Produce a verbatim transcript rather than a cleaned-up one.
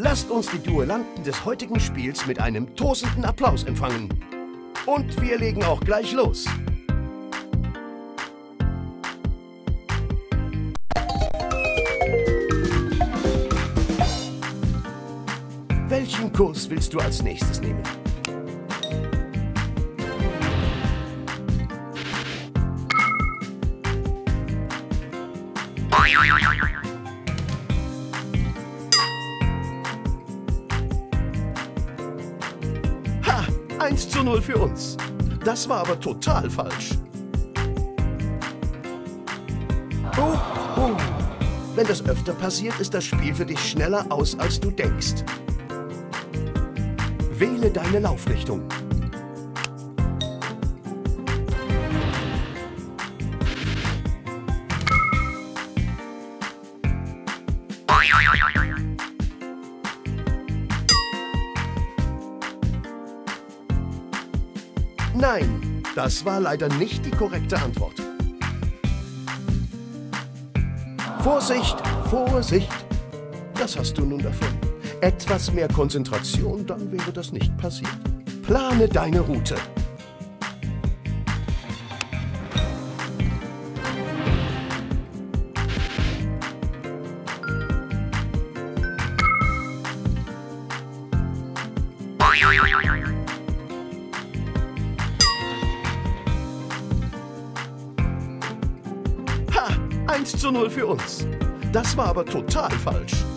Lasst uns die Duellanten des heutigen Spiels mit einem tosenden Applaus empfangen. Und wir legen auch gleich los. Welchen Kurs willst du als nächstes nehmen? Ha! eins zu null für uns. Das war aber total falsch. Oh, oh. Wenn das öfter passiert, ist das Spiel für dich schneller aus, als du denkst. Wähle deine Laufrichtung. Nein, das war leider nicht die korrekte Antwort. Vorsicht, Vorsicht! Das hast du nun davon. Etwas mehr Konzentration, dann wäre das nicht passiert. Plane deine Route. Ha! eins zu null für uns. Das war aber total falsch.